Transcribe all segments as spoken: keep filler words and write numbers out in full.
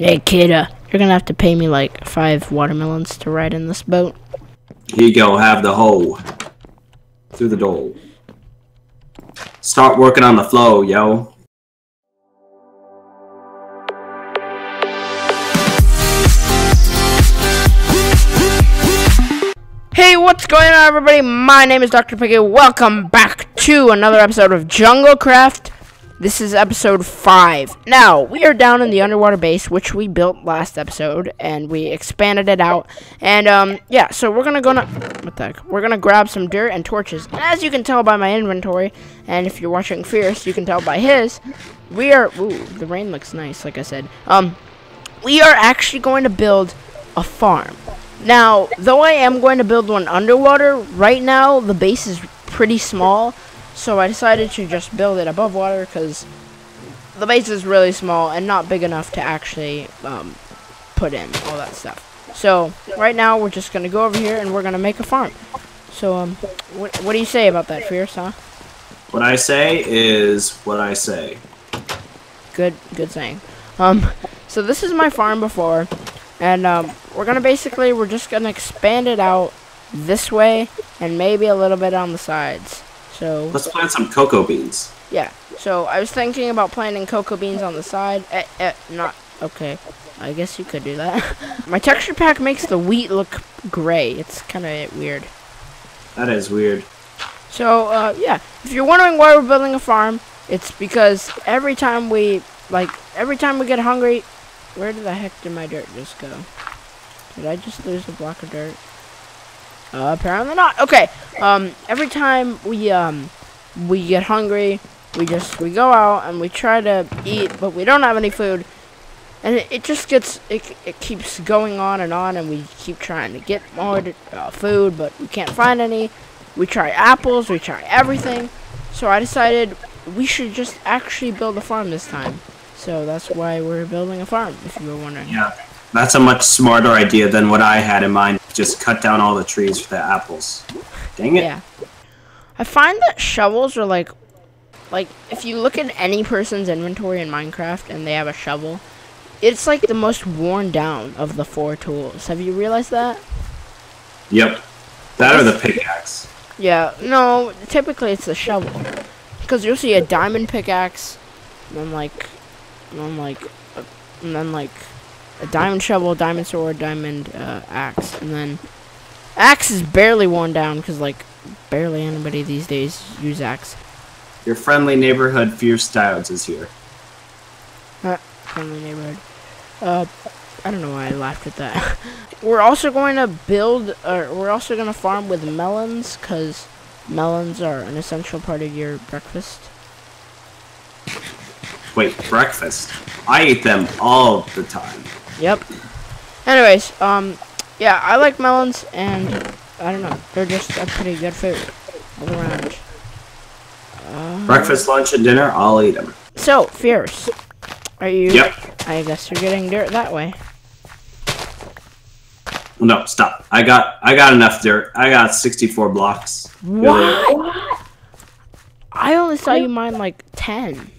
Hey, kidda, you're gonna have to pay me like five watermelons to ride in this boat. Here you go, have the hoe. Through the door. Start working on the flow, yo. Hey, what's going on, everybody? My name is Doctor Piggy. Welcome back to another episode of JungleCraft. This is episode five. Now, we are down in the underwater base, which we built last episode, and we expanded it out. And, um, yeah, so we're gonna go... What the heck? We're gonna grab some dirt and torches. And as you can tell by my inventory, and if you're watching Fierce, you can tell by his, we are... Ooh, the rain looks nice, like I said. Um, we are actually going to build a farm. Now, though I am going to build one underwater, right now the base is pretty small. So I decided to just build it above water because the base is really small and not big enough to actually um, put in all that stuff. So right now we're just going to go over here and we're going to make a farm. So um, wh what do you say about that, Fierce, huh? What I say is what I say. Good, good saying. Um, so this is my farm before, and um, we're going to basically, we're just going to expand it out this way and maybe a little bit on the sides. So, let's plant some cocoa beans. Yeah, so I was thinking about planting cocoa beans on the side. Eh, eh, not, okay, I guess you could do that. My texture pack makes the wheat look gray. It's kind of weird. That is weird. So, uh, yeah, if you're wondering why we're building a farm, it's because every time we, like, every time we get hungry, where the heck did my dirt just go? Did I just lose a block of dirt? Uh, apparently not. Okay. Um, every time we um we get hungry, we just we go out and we try to eat, but we don't have any food, and it, it just gets it it keeps going on and on, and we keep trying to get more uh, food, but we can't find any. We try apples, we try everything. So I decided we should just actually build a farm this time. So that's why we're building a farm, if you were wondering. Yeah. That's a much smarter idea than what I had in mind. Just cut down all the trees for the apples. Dang it. Yeah. I find that shovels are like... Like, if you look at any person's inventory in Minecraft and they have a shovel, it's like the most worn down of the four tools. Have you realized that? Yep. That or the pickaxe. Yeah. No, typically it's the shovel. Because you'll see a diamond pickaxe, and then like... And then like... And then like... A diamond shovel, diamond sword, diamond uh, axe, and then axe is barely worn down because like barely anybody these days use axe. Your friendly neighborhood Fierce Styles is here. Not friendly neighborhood. Uh, I don't know why I laughed at that. We're also going to build, or we're also going to farm with melons because melons are an essential part of your breakfast. Wait, breakfast? I eat them all the time. Yep. Anyways, um, yeah, I like melons, and I don't know, they're just a pretty good food all around. Uh, Breakfast, lunch, and dinner, I'll eat them. So, Fierce, are you? Yep. I guess you're getting dirt that way. No, stop. I got, I got enough dirt. I got sixty-four blocks. What? Really? I only saw you mine like ten.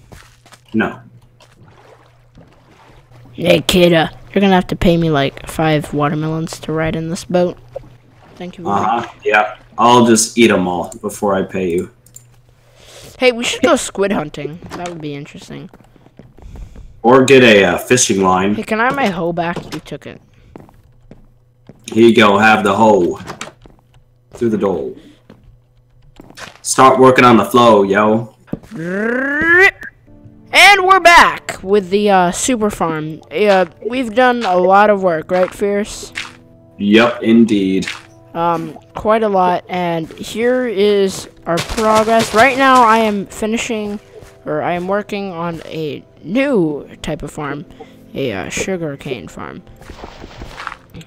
No. Hey, kidda, you're gonna have to pay me like five watermelons to ride in this boat. Thank you. Uh huh. Yeah, I'll just eat them all before I pay you. Hey, we should go squid hunting. That would be interesting. Or get a uh, fishing line. Hey, can I have my hoe back? You took it. Here you go. Have the hoe. Through the door. Start working on the flow, yo. And we're back with the uh, super farm. Uh, we've done a lot of work, right, Fierce? Yep, indeed. Um, quite a lot. And here is our progress. Right now, I am finishing, or I am working on a new type of farm, a uh, sugarcane farm.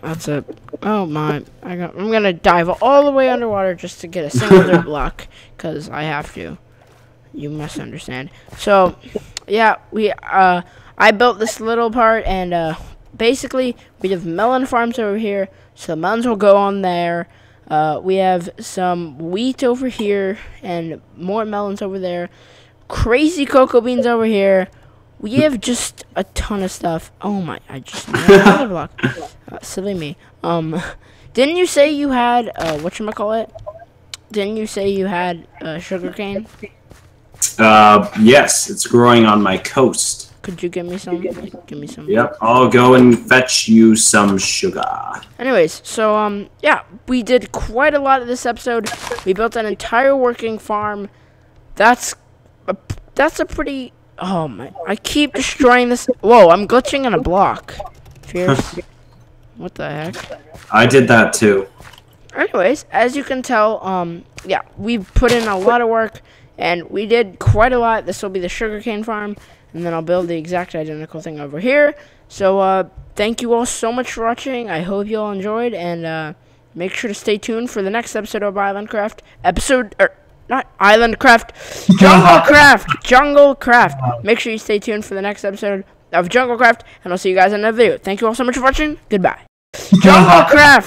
That's a. Oh my! I got, I'm gonna dive all the way underwater just to get a single dirt block, cause I have to. You must understand. So, yeah, we uh, I built this little part, and uh, basically we have melon farms over here, so the melons will go on there. Uh, we have some wheat over here, and more melons over there. Crazy cocoa beans over here. We have just a ton of stuff. Oh my, I just another block. Uh, silly me. Um, didn't you say you had, uh, whatchamacallit? Didn't you say you had, uh, sugarcane? Uh, yes, it's growing on my coast. Could you give me some? Like, give me some. Yep, I'll go and fetch you some sugar. Anyways, so, um, yeah, we did quite a lot of this episode. We built an entire working farm. That's a, that's a pretty... Oh my... I keep destroying this... Whoa, I'm glitching on a block. Fierce. What the heck? I did that too. Anyways, as you can tell, um, yeah, we've put in a lot of work, and we did quite a lot. This will be the sugarcane farm, and then I'll build the exact identical thing over here. So, uh, thank you all so much for watching. I hope you all enjoyed, and, uh, make sure to stay tuned for the next episode of IslandCraft. Episode... Er, Not IslandCraft, JungleCraft, JungleCraft. Make sure you stay tuned for the next episode of JungleCraft, and I'll see you guys in another video. Thank you all so much for watching. Goodbye. JungleCraft.